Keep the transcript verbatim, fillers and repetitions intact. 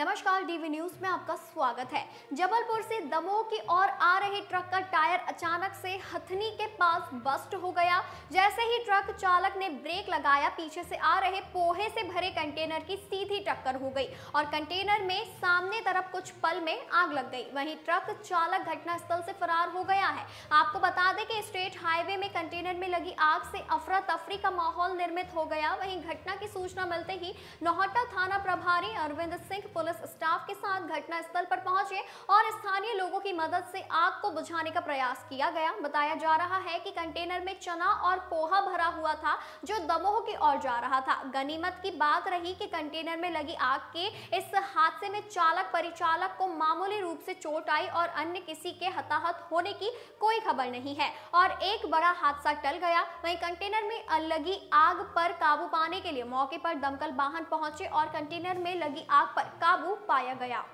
नमस्कार, DV news में आपका स्वागत है। जबलपुर से दमोह की ओर आ रहे ट्रक का टायर अचानक से हथनी के पास बस्ट हो गया। जैसे ही ट्रक चालक ने ब्रेक लगाया, पीछे से आ रहे पोहे से भरे कंटेनर की सीधी टक्कर हो गई और कंटेनर में सामने तरफ कुछ पल में आग लग गई। वहीं ट्रक चालक घटनास्थल से फरार हो गया है। आपको बता दें कि स्टेट हाईवे में कंटेनर में लगी आग से अफरा तफरी का माहौल निर्मित हो गया। वहीं घटना की सूचना मिलते ही नोहटा थाना प्रभारी अरविंद सिंह पुलिस स्टाफ के साथ घटनास्थल पर पहुंचे और स्थानीय लोगों की मदद से आग को बुझाने का प्रयास किया गया। बताया जा रहा है कि कंटेनर में चना और पोहा भरा हुआ था जो दमोह की ओर जा रहा था। गनीमत की बात रही कि कंटेनर में लगी आग के इस हादसे में चालक परिचालक को मामूली रूप से चोट आई और अन्य किसी के हताहत होने की कोई खबर नहीं है और एक बड़ा हादसा टल गया। वहीं कंटेनर में लगी आग पर काबू पाने के लिए मौके पर दमकल वाहन पहुंचे और कंटेनर में लगी आग पर काबू पाया गया।